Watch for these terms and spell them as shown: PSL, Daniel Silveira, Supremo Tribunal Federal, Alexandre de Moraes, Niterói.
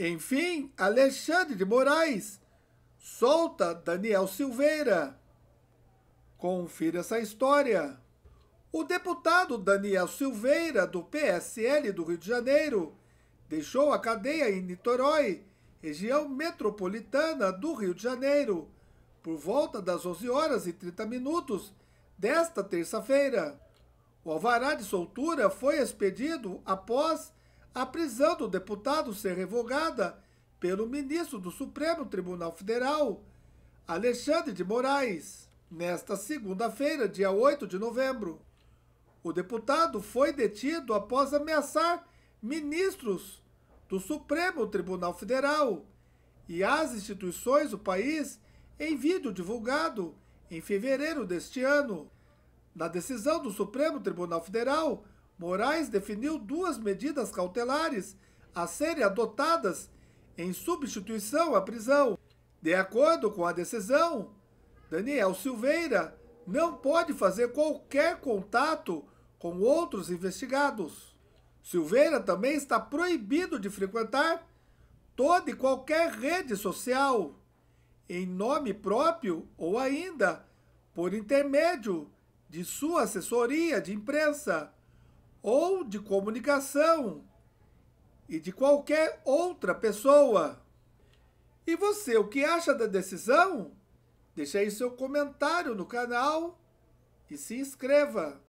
Enfim, Alexandre de Moraes solta Daniel Silveira. Confira essa história. O deputado Daniel Silveira, do PSL do Rio de Janeiro, deixou a cadeia em Niterói, região metropolitana do Rio de Janeiro, por volta das 11h30 desta terça-feira. O alvará de soltura foi expedido após a prisão do deputado ser revogada pelo ministro do Supremo Tribunal Federal, Alexandre de Moraes, nesta segunda-feira, dia 8 de novembro. O deputado foi detido após ameaçar ministros do Supremo Tribunal Federal e as instituições do país em vídeo divulgado em fevereiro deste ano. Na decisão do Supremo Tribunal Federal, Moraes definiu duas medidas cautelares a serem adotadas em substituição à prisão. De acordo com a decisão, Daniel Silveira não pode fazer qualquer contato com outros investigados. Silveira também está proibido de frequentar toda e qualquer rede social, em nome próprio ou ainda por intermédio de sua assessoria de imprensa ou de comunicação e de qualquer outra pessoa. E você, o que acha da decisão? Deixe aí seu comentário no canal e se inscreva.